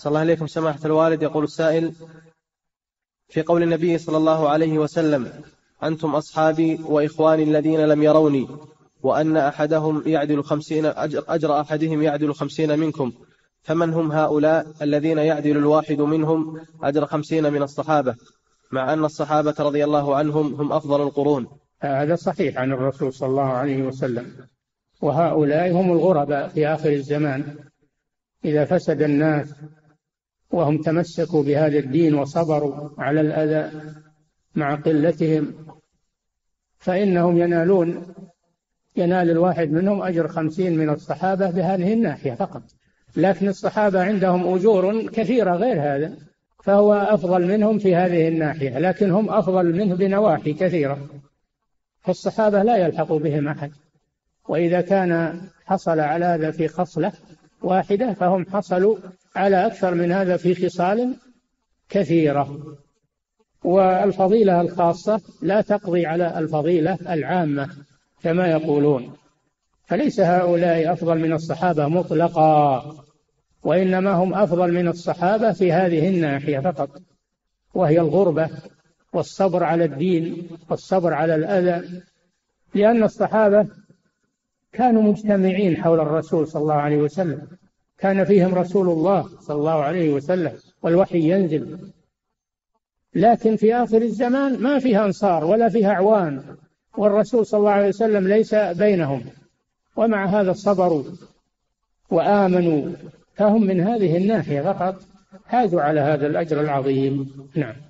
صلى الله عليكم سماحة الوالد. يقول السائل في قول النبي صلى الله عليه وسلم: أنتم أصحابي وإخواني الذين لم يروني، وأن أحدهم يعدل 50 أجر أحدهم يعدل 50 منكم، فمن هم هؤلاء الذين يعدل الواحد منهم أجر 50 من الصحابة، مع أن الصحابة رضي الله عنهم هم أفضل القرون؟ هذا صحيح عن الرسول صلى الله عليه وسلم. وهؤلاء هم الغرباء في آخر الزمان. إذا فسد الناس وهم تمسكوا بهذا الدين وصبروا على الأذى مع قلتهم، فإنهم ينال الواحد منهم أجر 50 من الصحابة بهذه الناحية فقط. لكن الصحابة عندهم أجور كثيرة غير هذا، فهو أفضل منهم في هذه الناحية، لكن هم أفضل منه بنواحي كثيرة، فالصحابة لا يلحق بهم أحد. وإذا كان حصل على هذا في خصلة واحدة، فهم حصلوا على أكثر من هذا في خصال كثيرة. والفضيلة الخاصة لا تقضي على الفضيلة العامة كما يقولون، فليس هؤلاء أفضل من الصحابة مطلقا، وإنما هم أفضل من الصحابة في هذه الناحية فقط، وهي الغربة والصبر على الدين والصبر على الأذى. لأن الصحابة كانوا مجتمعين حول الرسول صلى الله عليه وسلم، كان فيهم رسول الله صلى الله عليه وسلم والوحي ينزل. لكن في آخر الزمان ما فيها أنصار ولا فيها أعوان، والرسول صلى الله عليه وسلم ليس بينهم، ومع هذا صبروا وآمنوا، فهم من هذه الناحية فقط حازوا على هذا الأجر العظيم. نعم.